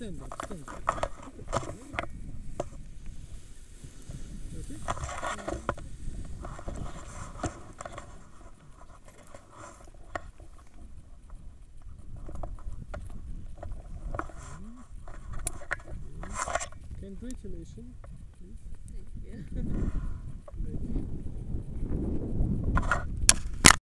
extend that. Congratulations.